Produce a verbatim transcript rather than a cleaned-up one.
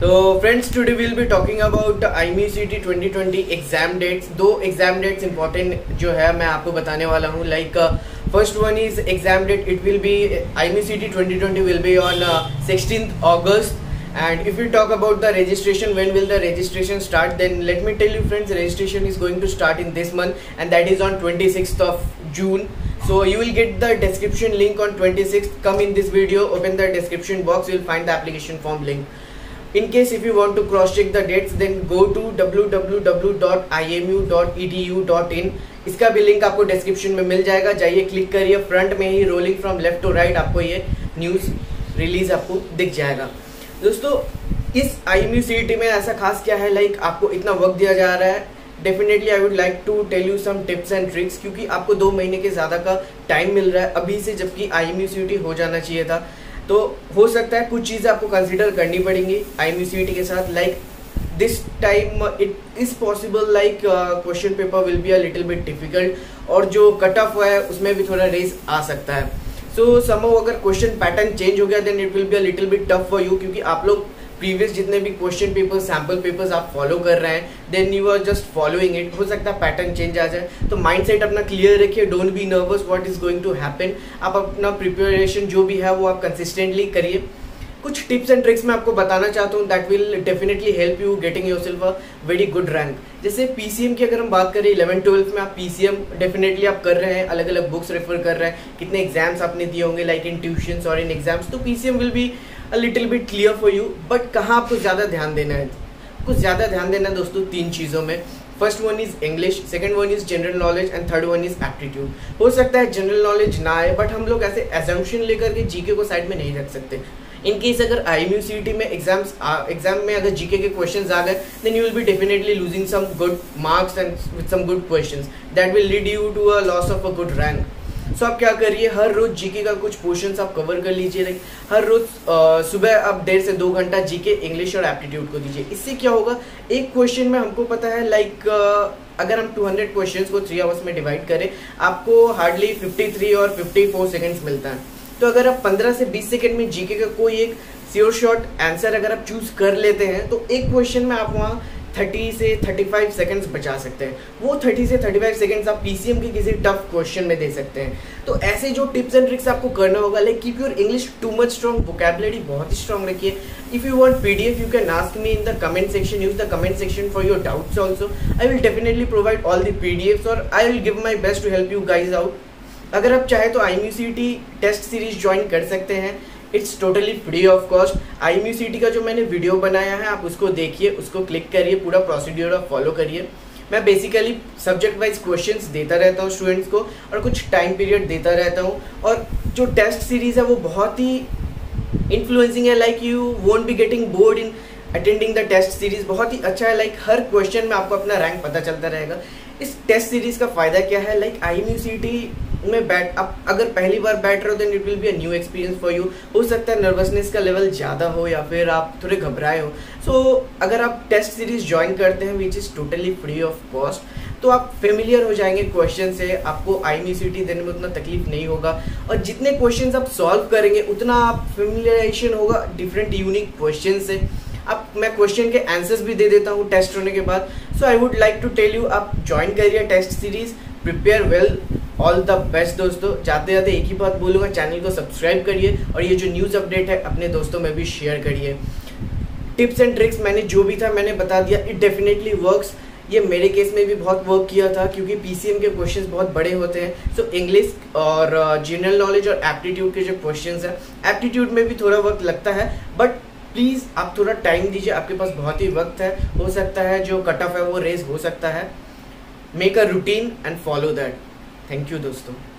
तो friends, today we will be talking about I M U C T twenty twenty exam dates. दो exam dates important जो है मैं आपको बताने वाला हूँ। Like first one is exam date, it will be I M U C T twenty twenty will be on sixteenth August. And if we talk about the registration, when will the registration start? Then let me tell you, friends, registration is going to start in this month, and that is on twenty-sixth of June. So you will get the description link on twenty-sixth. Come in this video, open the description box, you will find the application form link. In case if you want to cross-check the dates, then go to w w w dot i m u dot e d u dot in. इसका भी link आपको description में मिल जाएगा। जाइए, click करिए, front में ही rolling from left to right आपको ये news release आपको दिख जाएगा। दोस्तों, इस I M U C T में ऐसा खास क्या है, लाइक like, आपको इतना वक्त दिया जा रहा है। Definitely I would like to tell you some tips and tricks, क्योंकि आपको दो महीने के ज़्यादा का टाइम मिल रहा है अभी से, जबकि I M U C T हो जाना चाहिए था। तो हो सकता है कुछ चीज़ें आपको कंसिडर करनी पड़ेंगी I M U C T के साथ। Like this time it is possible like question paper will be a little bit difficult, और जो कट ऑफ है उसमें भी थोड़ा रेस आ सकता है। तो समो अगर क्वेश्चन पैटर्न चेंज हो गया, then it will be a little bit tough for you, क्योंकि आप लोग प्रीवियस जितने भी क्वेश्चन पेपर सैम्पल पेपर्स आप फॉलो कर रहे हैं, then you are just following it. हो सकता है पैटर्न चेंज आ जाए, तो माइंडसेट अपना क्लियर रखिए। Don't be nervous what is going to happen. आप अपना प्रिपरेशन जो भी है वो आप कंसिस्टेंटली करिए। कुछ टिप्स एंड ट्रिक्स मैं आपको बताना चाहता हूँ that will definitely help you getting yourself a very good rank. जैसे पी सी एम की अगर हम बात करें, इलेवन ट्वेल्थ में आप पी सी एम डेफिनेटली आप कर रहे हैं, अलग अलग बुक्स रेफर कर रहे हैं, कितने एग्जाम्स आपने दिए होंगे लाइक इन ट्यूशन्स और इन एग्जाम्स। तो P C M will be a little bit clear for you. But कहाँ आपको ज़्यादा ध्यान देना है, कुछ ज़्यादा ध्यान देना है दोस्तों तीन चीज़ों में। First one is English, second one is general knowledge, and third one is aptitude. हो सकता है जनरल नॉलेज ना आए, बट हम लोग ऐसे एजम्पशन लेकर के जीके को साइड में नहीं रख सकते। इनकेस अगर I M U C T में एग्जाम्स एग्जाम में अगर जीके के क्वेश्चंस आ गए, then you will be definitely losing some good marks and with some good questions that will lead you to a loss of a good rank. So आप क्या करिए, हर रोज GK का कुछ पोर्शंस आप कवर कर लीजिए। लाइक हर रोज uh, सुबह आप डेढ़ से दो घंटा जीके, इंग्लिश और एप्टीट्यूड को दीजिए। इससे क्या होगा, एक क्वेश्चन में हमको पता है लाइक like, uh, अगर हम टू हंड्रेड क्वेश्चंस को थ्री आवर्स में डिवाइड करें, आपको हार्डली फिफ्टी थ्री और फिफ्टी फोर सेकंड्स मिलता है। तो अगर आप पंद्रह से बीस सेकंड में जीके का कोई एक श्योर शॉट आंसर अगर आप चूज कर लेते हैं, तो एक क्वेश्चन में आप वहाँ थर्टी से थर्टी फाइव सेकंड्स बचा सकते हैं। वो थर्टी से थर्टी फाइव सेकंड्स आप पी सी एम के किसी टफ क्वेश्चन में दे सकते हैं। तो ऐसे जो टिप्स एंड ट्रिक्स आपको करना होगा, like keep your English too much strong, vocabulary बहुत ही स्ट्रॉन्ग रखिए। If you want PDF you can ask me in the comment section, use the comment section for your doubts also. I will definitely provide all the PDFs और I will give my best to help you guys out. अगर आप चाहे तो I M U C T test series join कर सकते हैं, it's totally free of cost. I M U C T का जो मैंने वीडियो बनाया है आप उसको देखिए, उसको क्लिक करिए, पूरा प्रोसीड्यूर आप फॉलो करिए। मैं बेसिकली सब्जेक्ट वाइज क्वेश्चंस देता रहता हूँ स्टूडेंट्स को और कुछ टाइम पीरियड देता रहता हूँ, और जो टेस्ट सीरीज़ है वो बहुत ही इन्फ्लुएंसिंग है। Like you won't be getting bored in attending the test series, बहुत ही अच्छा है। लाइक like, हर क्वेश्चन में आपको अपना रैंक पता चलता रहेगा। इस टेस्ट सीरीज़ का फ़ायदा क्या है, like I M U C T में बैठ आप अगर पहली बार बैठ रहे हो, then it will be a new experience for you. हो सकता है नर्वसनेस का लेवल ज़्यादा हो या फिर आप थोड़े घबराए हो। सो so, अगर आप टेस्ट सीरीज ज्वाइन करते हैं which is totally free of cost, तो आप फेमिलियर हो जाएंगे क्वेश्चन से, आपको I M U C T देने में उतना तकलीफ नहीं होगा। और जितने क्वेश्चन आप सॉल्व करेंगे उतना आप फेमिलियराइजेशन होगा डिफरेंट यूनिक क्वेश्चन से। अब मैं क्वेश्चन के आंसर्स भी दे देता हूँ टेस्ट होने के बाद। So I would like to tell you, आप ज्वाइन करिए test series, prepare well, all the best दोस्तों। जाते जाते एक ही बात बोलूँगा, चैनल को सब्सक्राइब करिए और ये जो न्यूज़ अपडेट है अपने दोस्तों में भी शेयर करिए। टिप्स एंड ट्रिक्स मैंने जो भी था मैंने बता दिया, इट डेफिनेटली वर्क्स। ये मेरे केस में भी बहुत वर्क किया था, क्योंकि पी सी एम के क्वेश्चंस बहुत बड़े होते हैं। सो इंग्लिश और जनरल नॉलेज और एप्टीट्यूड के जो क्वेश्चंस हैं, एप्टीट्यूड में भी थोड़ा वक्त लगता है, बट प्लीज़ आप थोड़ा टाइम दीजिए, आपके पास बहुत ही वक्त है। हो सकता है जो कट ऑफ है वो रेज हो सकता है। Make a routine and follow that. Thank you दोस्तों।